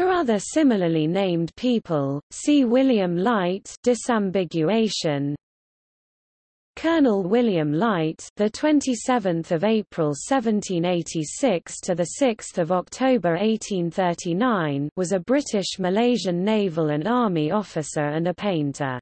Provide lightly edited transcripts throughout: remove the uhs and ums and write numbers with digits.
For other similarly named people, see William Light, disambiguation. Colonel William Light, the 27th of April 1786 to the 6th of October 1839, was a British Malaysian naval and army officer and a painter.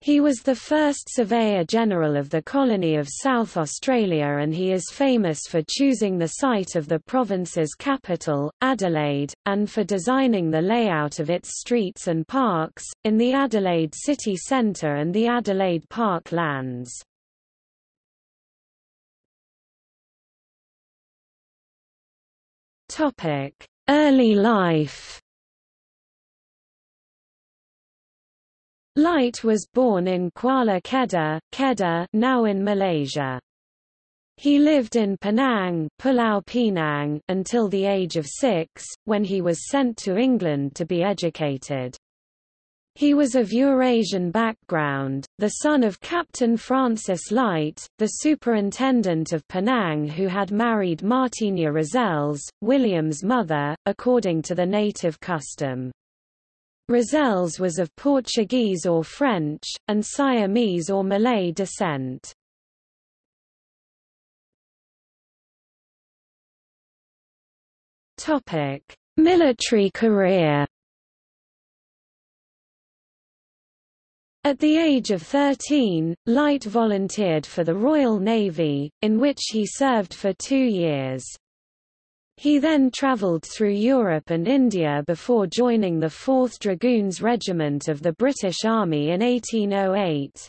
He was the first Surveyor-General of the colony of South Australia, and he is famous for choosing the site of the province's capital, Adelaide, and for designing the layout of its streets and parks, in the Adelaide City Centre and the Adelaide Park Lands. Early life. Light was born in Kuala Kedah, Kedah, now in Malaysia. He lived in Penang, Pulau Pinang, until the age of 6, when he was sent to England to be educated. He was of Eurasian background, the son of Captain Francis Light, the superintendent of Penang, who had married Martinha Rozells, William's mother, according to the native custom. Rozells was of Portuguese or French, and Siamese or Malay descent. Military career. At the age of 13, Light volunteered for the Royal Navy, in which he served for 2 years. He then travelled through Europe and India before joining the 4th Dragoons Regiment of the British Army in 1808.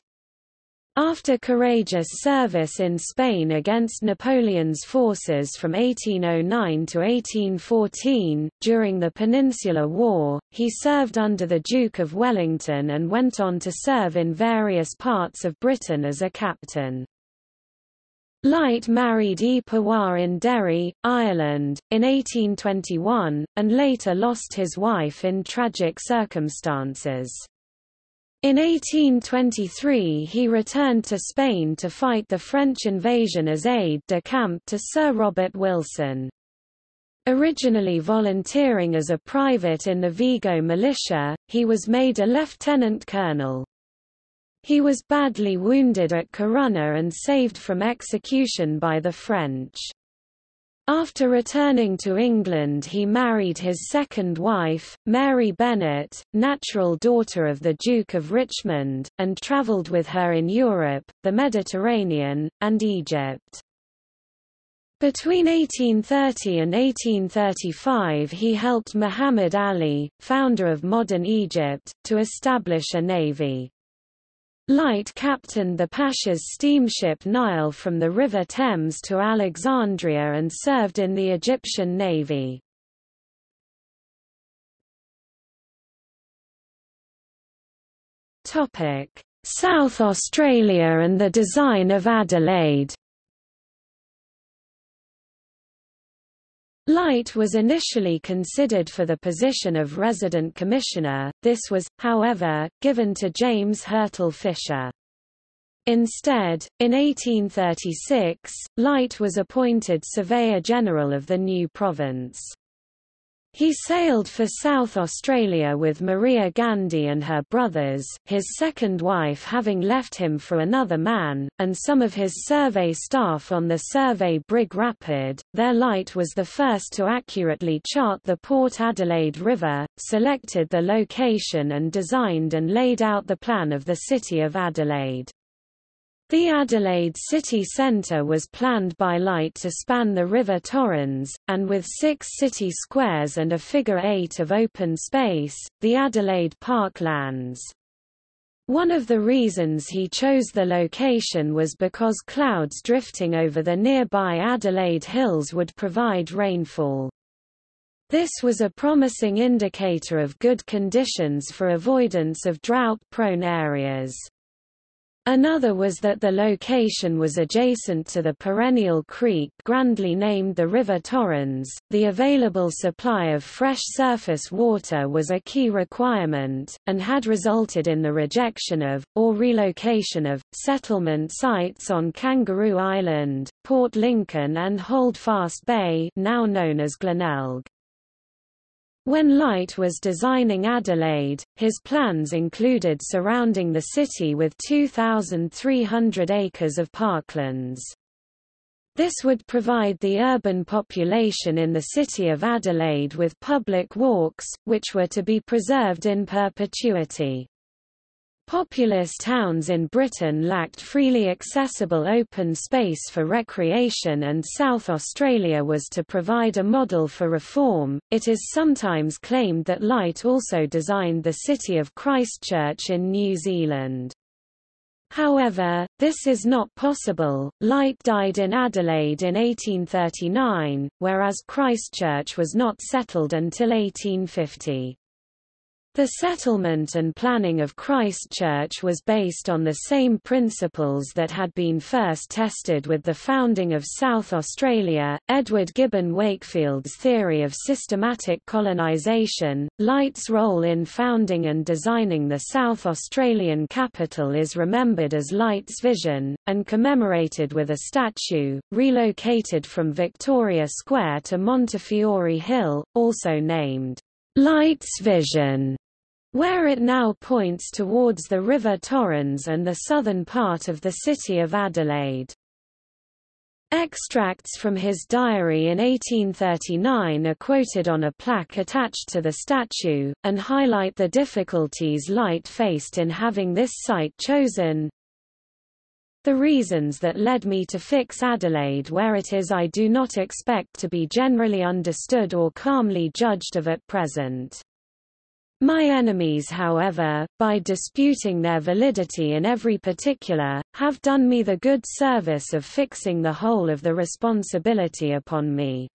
After courageous service in Spain against Napoleon's forces from 1809 to 1814, during the Peninsular War, he served under the Duke of Wellington and went on to serve in various parts of Britain as a captain. Light married E. Pawar in Derry, Ireland, in 1821, and later lost his wife in tragic circumstances. In 1823 he returned to Spain to fight the French invasion as aide-de-camp to Sir Robert Wilson. Originally volunteering as a private in the Vigo militia, he was made a lieutenant colonel. He was badly wounded at Corunna and saved from execution by the French. After returning to England he married his second wife, Mary Bennett, natural daughter of the Duke of Richmond, and travelled with her in Europe, the Mediterranean, and Egypt. Between 1830 and 1835 he helped Muhammad Ali, founder of modern Egypt, to establish a navy. Light captained the Pasha's steamship Nile from the River Thames to Alexandria and served in the Egyptian Navy. South Australia and the design of Adelaide. Light was initially considered for the position of resident commissioner. This was, however, given to James Hurtle Fisher. Instead, in 1836, Light was appointed Surveyor-General of the new province. He sailed for South Australia with Maria Gandhi and her brothers, his second wife having left him for another man, and some of his survey staff on the survey brig Rapid. Their Light was the first to accurately chart the Port Adelaide River, selected the location and designed and laid out the plan of the city of Adelaide. The Adelaide City Centre was planned by Light to span the River Torrens, and with 6 city squares and a figure 8 of open space, the Adelaide Park Lands. One of the reasons he chose the location was because clouds drifting over the nearby Adelaide Hills would provide rainfall. This was a promising indicator of good conditions for avoidance of drought-prone areas. Another was that the location was adjacent to the perennial creek grandly named the River Torrens. The available supply of fresh surface water was a key requirement, and had resulted in the rejection of, or relocation of, settlement sites on Kangaroo Island, Port Lincoln and Holdfast Bay, now known as Glenelg. When Light was designing Adelaide, his plans included surrounding the city with 2,300 acres of parklands. This would provide the urban population in the city of Adelaide with public walks, which were to be preserved in perpetuity. Populous towns in Britain lacked freely accessible open space for recreation, and South Australia was to provide a model for reform. It is sometimes claimed that Light also designed the city of Christchurch in New Zealand. However, this is not possible. Light died in Adelaide in 1839, whereas Christchurch was not settled until 1850. The settlement and planning of Christchurch was based on the same principles that had been first tested with the founding of South Australia, Edward Gibbon Wakefield's theory of systematic colonisation. Light's role in founding and designing the South Australian capital is remembered as Light's Vision, and commemorated with a statue, relocated from Victoria Square to Montefiore Hill, also named Light's Vision, where it now points towards the River Torrens and the southern part of the city of Adelaide. Extracts from his diary in 1839 are quoted on a plaque attached to the statue, and highlight the difficulties Light faced in having this site chosen. The reasons that led me to fix Adelaide where it is I do not expect to be generally understood or calmly judged of at present. My enemies, however, by disputing their validity in every particular, have done me the good service of fixing the whole of the responsibility upon me.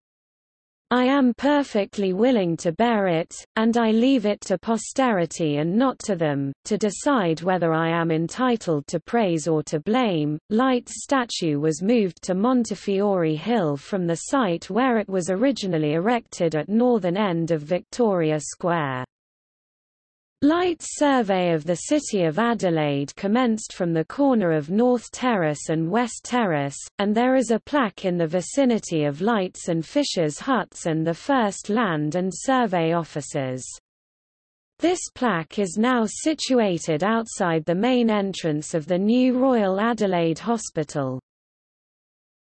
I am perfectly willing to bear it, and I leave it to posterity and not to them, to decide whether I am entitled to praise or to blame. Light's statue was moved to Montefiore Hill from the site where it was originally erected at northern end of Victoria Square. Light's survey of the city of Adelaide commenced from the corner of North Terrace and West Terrace, and there is a plaque in the vicinity of Light's and Fisher's huts and the first land and survey offices. This plaque is now situated outside the main entrance of the new Royal Adelaide Hospital.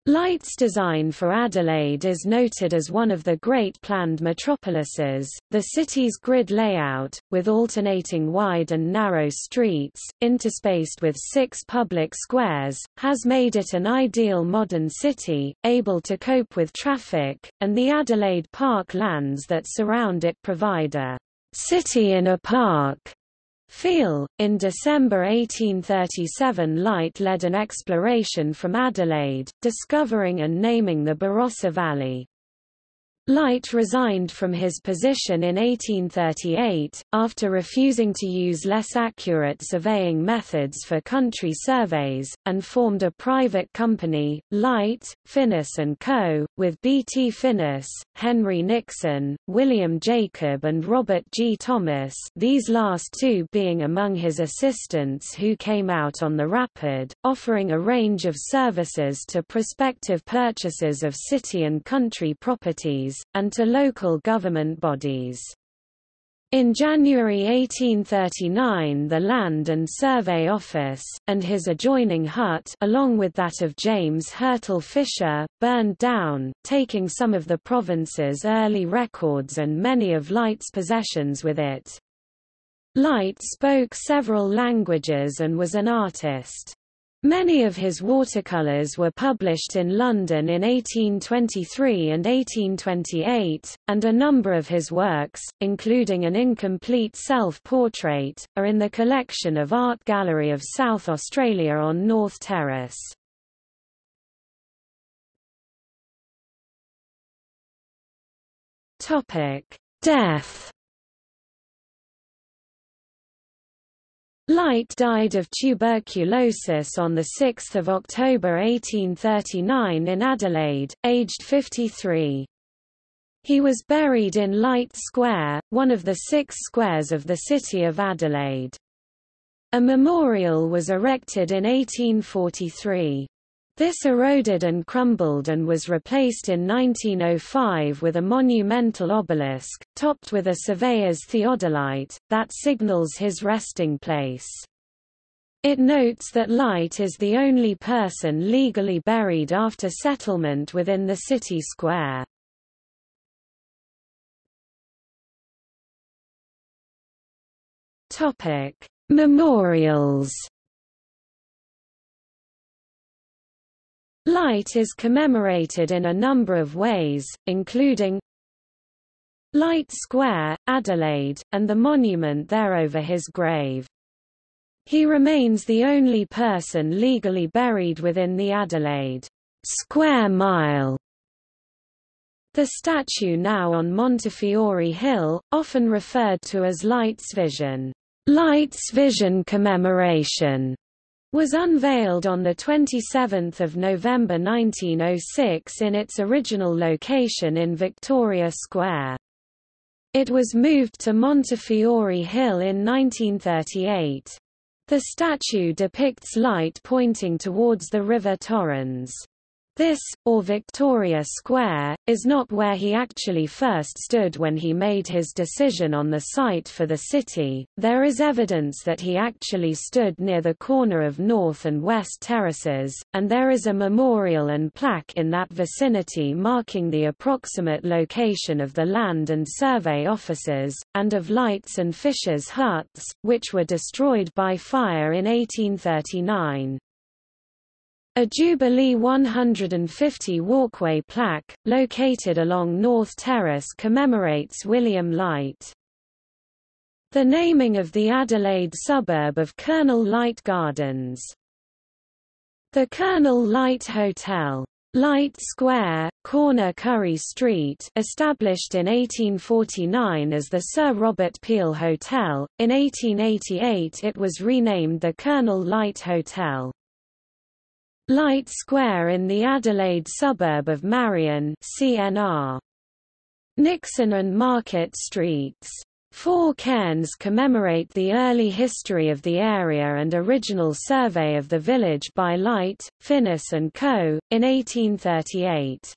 Light's design for Adelaide is noted as one of the great planned metropolises. The city's grid layout, with alternating wide and narrow streets, interspaced with 6 public squares, has made it an ideal modern city, able to cope with traffic, and the Adelaide Park lands that surround it provide a city in a park feel. In December 1837, Light led an exploration from Adelaide, discovering and naming the Barossa Valley. Light resigned from his position in 1838, after refusing to use less accurate surveying methods for country surveys, and formed a private company, Light, Finnis & Co., with B. T. Finnis, Henry Nixon, William Jacob and Robert G. Thomas, these last two being among his assistants who came out on the Rapid, offering a range of services to prospective purchasers of city and country properties, and to local government bodies. In January 1839, the Land and Survey Office, and his adjoining hut along with that of James Hurtle Fisher, burned down, taking some of the province's early records and many of Light's possessions with it. Light spoke several languages and was an artist. Many of his watercolors were published in London in 1823 and 1828, and a number of his works, including an incomplete self-portrait, are in the collection of Art Gallery of South Australia on North Terrace. Death. Light died of tuberculosis on 6 October 1839 in Adelaide, aged 53. He was buried in Light Square, one of the 6 squares of the city of Adelaide. A memorial was erected in 1843. This eroded and crumbled and was replaced in 1905 with a monumental obelisk, topped with a surveyor's theodolite, that signals his resting place. It notes that Light is the only person legally buried after settlement within the city square. Memorials. Light is commemorated in a number of ways, including Light Square, Adelaide, and the monument there over his grave. He remains the only person legally buried within the Adelaide square mile. The statue now on Montefiore Hill, often referred to as Light's Vision, Light's Vision Commemoration, was unveiled on 27 November 1906 in its original location in Victoria Square. It was moved to Montefiore Hill in 1938. The statue depicts Light pointing towards the River Torrens. This, or Victoria Square, is not where he actually first stood when he made his decision on the site for the city. There is evidence that he actually stood near the corner of North and West Terraces, and there is a memorial and plaque in that vicinity marking the approximate location of the land and survey offices, and of Light's and Fisher's huts, which were destroyed by fire in 1839. A Jubilee 150 walkway plaque, located along North Terrace, commemorates William Light. The naming of the Adelaide suburb of Colonel Light Gardens. The Colonel Light Hotel, Light Square, corner Curry Street, established in 1849 as the Sir Robert Peel Hotel. In 1888 it was renamed the Colonel Light Hotel. Light Square in the Adelaide suburb of Marion, CNR. Nixon and Market Streets. Four cairns commemorate the early history of the area and original survey of the village by Light, Finnis and Co. in 1838.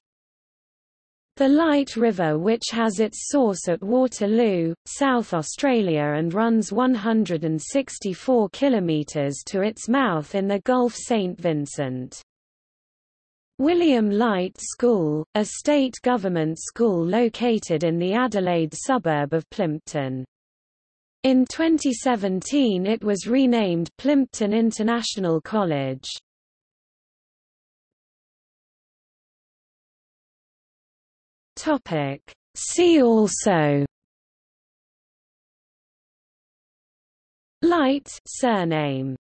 The Light River, which has its source at Waterloo, South Australia, and runs 164 kilometres to its mouth in the Gulf St. Vincent. William Light School, a state government school located in the Adelaide suburb of Plimpton. In 2017 it was renamed Plimpton International College. See also: Light surname.